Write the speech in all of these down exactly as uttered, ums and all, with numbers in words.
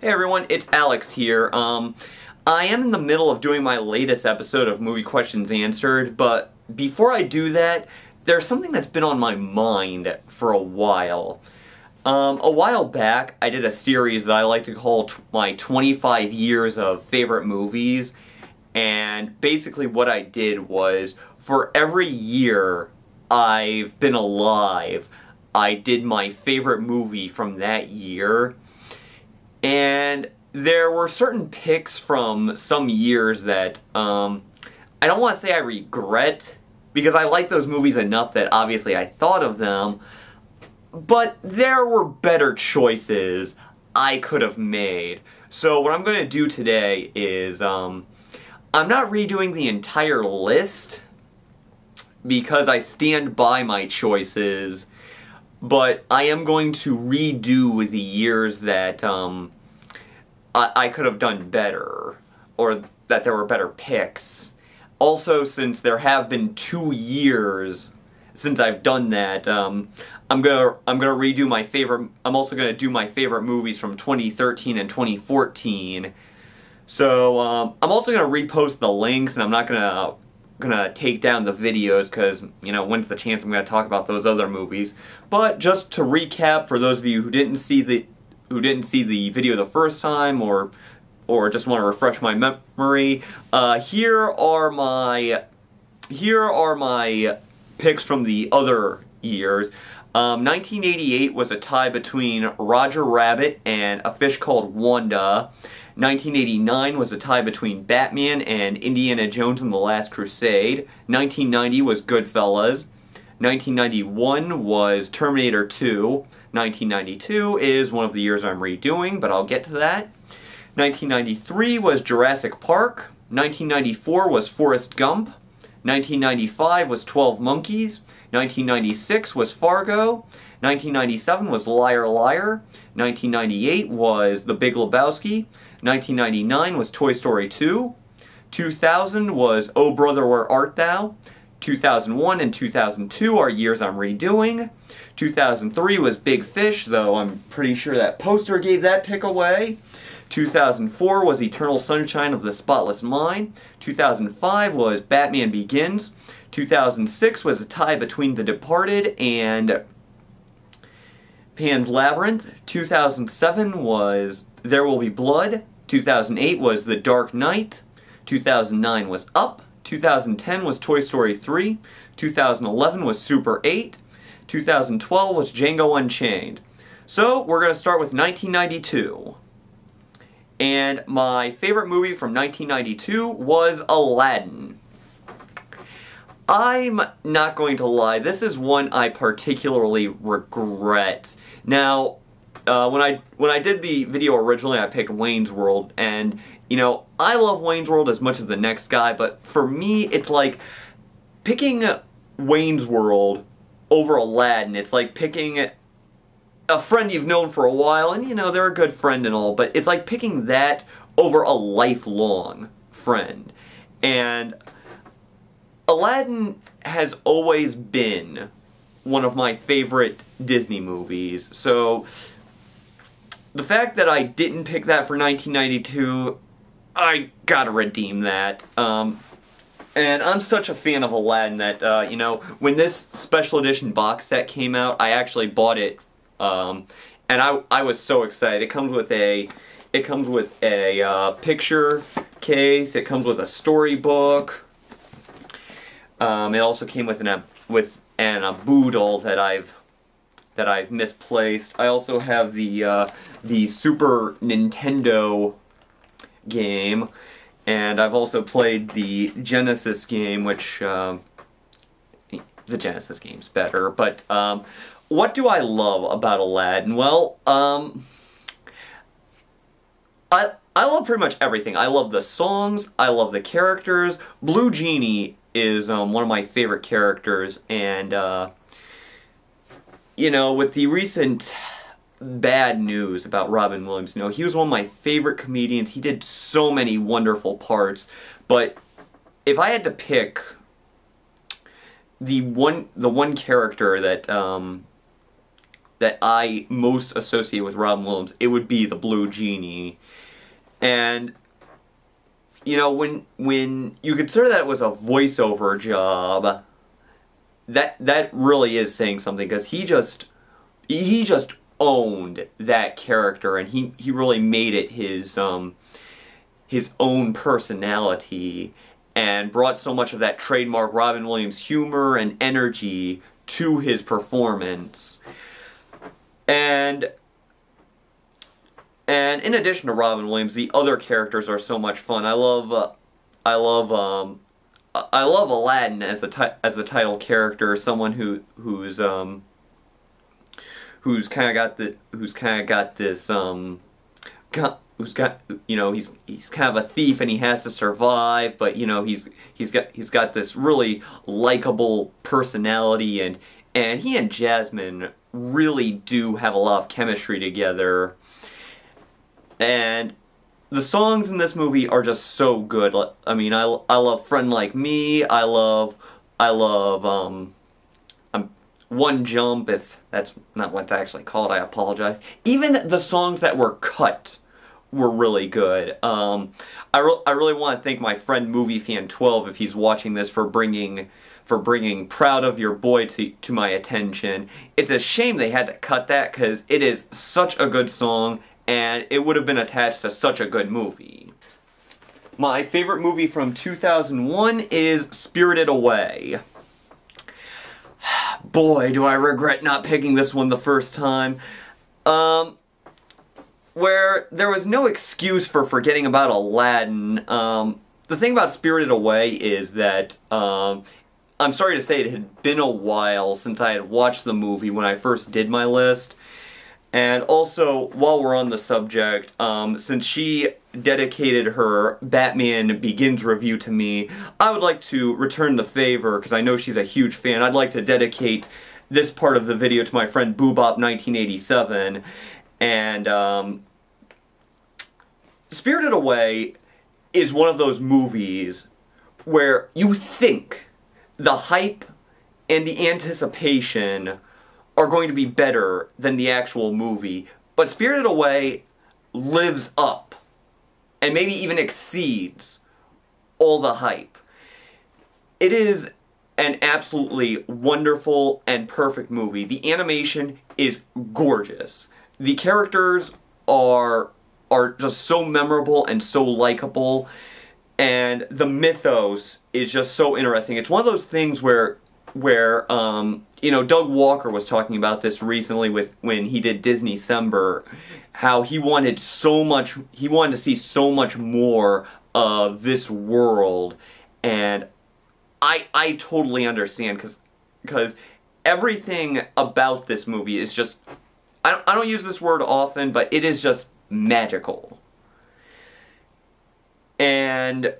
Hey everyone, it's Alex here. Um, I am in the middle of doing my latest episode of Movie Questions Answered, but before I do that, there's something that's been on my mind for a while. Um, a while back, I did a series that I like to call t- my twenty-five years of favorite movies, and basically what I did was, for every year I've been alive, I did my favorite movie from that year. And there were certain picks from some years that, um, I don't want to say I regret, because I like those movies enough that obviously I thought of them, but there were better choices I could have made. So what I'm going to do today is, um, I'm not redoing the entire list, because I stand by my choices. But I am going to redo the years that um, I, I could have done better, or that there were better picks. Also, since there have been two years since I've done that, um, I'm gonna I'm gonna redo my favorite. I'm also gonna do my favorite movies from twenty thirteen and twenty fourteen. So um, I'm also gonna repost the links, and I'm not gonna. gonna take down the videos because, you know, when's the chance I'm gonna talk about those other movies. But just to recap, for those of you who didn't see the who didn't see the video the first time, or or just want to refresh my memory, uh, here are my here are my picks from the other years. Um, nineteen eighty-eight was a tie between Roger Rabbit and A Fish Called Wanda. nineteen eighty-nine was a tie between Batman and Indiana Jones and the Last Crusade. nineteen ninety was Goodfellas. nineteen ninety-one was Terminator two. nineteen ninety-two is one of the years I'm redoing, but I'll get to that. nineteen ninety-three was Jurassic Park. nineteen ninety-four was Forrest Gump. nineteen ninety-five was twelve Monkeys. nineteen ninety-six was Fargo. nineteen ninety-seven was Liar Liar. nineteen ninety-eight was The Big Lebowski. nineteen ninety-nine was Toy Story two. two thousand was Oh Brother Where Art Thou. two thousand one and two thousand two are years I'm redoing. two thousand three was Big Fish, though I'm pretty sure that poster gave that pick away. two thousand four was Eternal Sunshine of the Spotless Mind. two thousand five was Batman Begins. two thousand six was a tie between The Departed and Pan's Labyrinth. two thousand seven was There Will Be Blood. two thousand eight was The Dark Knight. two thousand nine was Up. two thousand ten was Toy Story three. two thousand eleven was Super eight. two thousand twelve was Django Unchained. So we're going to start with nineteen ninety-two. And my favorite movie from nineteen ninety-two was Aladdin. I'm not going to lie, this is one I particularly regret. Now, uh, when I when I did the video originally, I picked Wayne's World, and, you know, I love Wayne's World as much as the next guy, but for me, it's like picking Wayne's World over Aladdin. It's like picking a friend you've known for a while, and, you know, they're a good friend and all, but it's like picking that over a lifelong friend. And Aladdin has always been one of my favorite Disney movies, so the fact that I didn't pick that for nineteen ninety-two, I gotta redeem that. Um, and I'm such a fan of Aladdin that, uh, you know, when this special edition box set came out, I actually bought it, um, and I, I was so excited. It comes with a, it comes with a uh, picture case, it comes with a storybook. Um, it also came with an with an a boodle that I've that I've misplaced. I also have the uh, the Super Nintendo game, and I've also played the Genesis game, which um, the Genesis game's better. But um, what do I love about Aladdin? Well, um, I I love pretty much everything. I love the songs. I love the characters. Blue Genie is um, one of my favorite characters, and uh, you know, with the recent bad news about Robin Williams, you know, he was one of my favorite comedians. He did so many wonderful parts, but if I had to pick the one the one character that um, that I most associate with Robin Williams, it would be the Blue Genie. And, you know, when when you consider that it was a voiceover job, that that really is saying something, because he just he just owned that character, and he he really made it his um his own personality, and brought so much of that trademark Robin Williams humor and energy to his performance. And and in addition to Robin Williams, the other characters are so much fun. I love uh, I love um I love Aladdin as the ti as the title character, someone who who's um who's kind of got the who's kind of got this um got, who's got, you know, he's he's kind of a thief and he has to survive, but you know, he's he's got he's got this really likable personality, and and he and Jasmine really do have a lot of chemistry together. And the songs in this movie are just so good. I mean, I, I love Friend Like Me, I love, I love, um, um, One Jump, if that's not what it's actually called, I apologize. Even the songs that were cut were really good. Um, I, re I really want to thank my friend MovieFan twelve, if he's watching this, for bringing, for bringing Proud of Your Boy to, to my attention. It's a shame they had to cut that, because it is such a good song, and it would have been attached to such a good movie. My favorite movie from two thousand one is Spirited Away. Boy, do I regret not picking this one the first time. Um, where there was no excuse for forgetting about Aladdin. Um, the thing about Spirited Away is that, um, I'm sorry to say, it had been a while since I had watched the movie when I first did my list. And also, while we're on the subject, um, since she dedicated her Batman Begins review to me, I would like to return the favor, because I know she's a huge fan. I'd like to dedicate this part of the video to my friend Boobop nineteen eighty-seven. And, um, Spirited Away is one of those movies where you think the hype and the anticipation are going to be better than the actual movie, but Spirited Away lives up and maybe even exceeds all the hype. It is an absolutely wonderful and perfect movie. The animation is gorgeous. The characters are are just so memorable and so likable, and the mythos is just so interesting. It's one of those things where where um you know, Doug Walker was talking about this recently with when he did Disney-cember, how he wanted so much, he wanted to see so much more of this world, and I I totally understand, cuz cuz everything about this movie is just, I don't, I don't use this word often, but it is just magical. And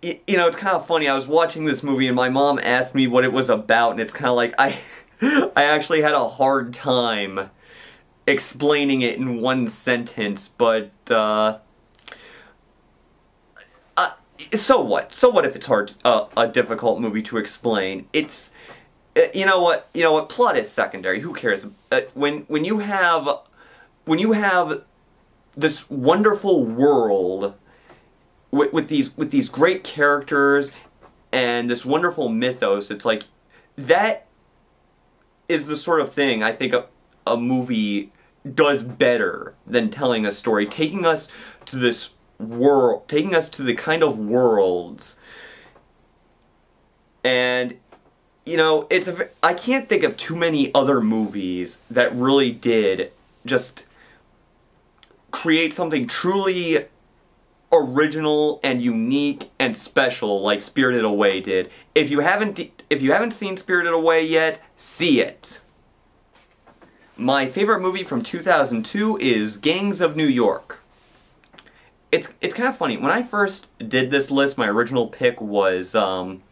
you know, it's kind of funny, I was watching this movie and my mom asked me what it was about, and it's kind of like, I I actually had a hard time explaining it in one sentence, but, uh, uh so what? So what if it's hard, uh, a difficult movie to explain? It's, uh, you know what, you know what, plot is secondary, who cares? Uh, when, when you have, when you have this wonderful world With, with these with these great characters and this wonderful mythos, it's like, that is the sort of thing I think a, a movie does better than telling a story, taking us to this world, taking us to the kind of worlds. And you know, it's a, I can't think of too many other movies that really did just create something truly original and unique and special like Spirited Away did. If you haven't if you haven't seen Spirited Away yet, see it. My favorite movie from two thousand two is Gangs of New York. It's it's kind of funny. When I first did this list, my original pick was um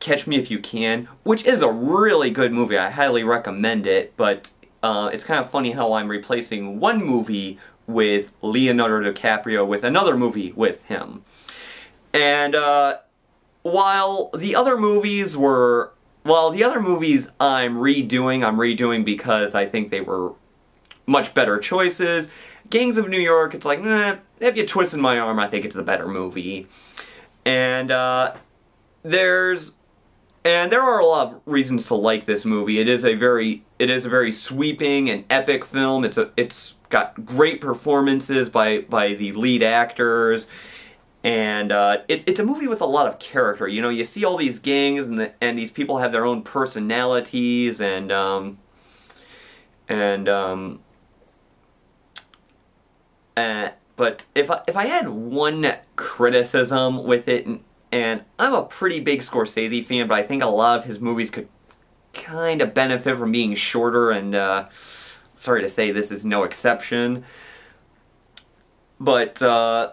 Catch Me If You Can, which is a really good movie. I highly recommend it, but uh it's kind of funny how I'm replacing one movie with Leonardo DiCaprio with another movie with him. And uh, while the other movies were Well, the other movies I'm redoing, I'm redoing because I think they were much better choices. Gangs of New York, it's like, nah, if you twisted my arm, I think it's the better movie. And, uh, there's, and there are a lot of reasons to like this movie. It is a very, it is a very sweeping and epic film. It's a, it's got great performances by, by the lead actors. And uh, it, it's a movie with a lot of character. You know, you see all these gangs, and the, and these people have their own personalities, and um, and um, uh, but if I, if I had one criticism with it, and, and I'm a pretty big Scorsese fan, but I think a lot of his movies could kind of benefit from being shorter, and uh, sorry to say, this is no exception. But Uh,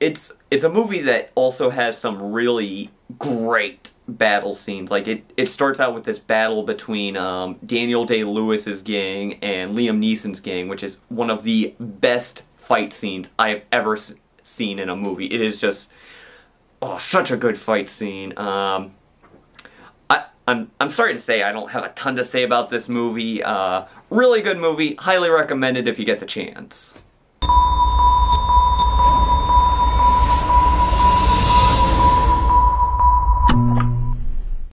It's it's a movie that also has some really great battle scenes. Like it, it starts out with this battle between um, Daniel Day-Lewis's gang and Liam Neeson's gang, which is one of the best fight scenes I have ever s seen in a movie. It is just oh such a good fight scene. Um, I I'm I'm sorry to say I don't have a ton to say about this movie. Uh, really good movie. Highly recommend it if you get the chance.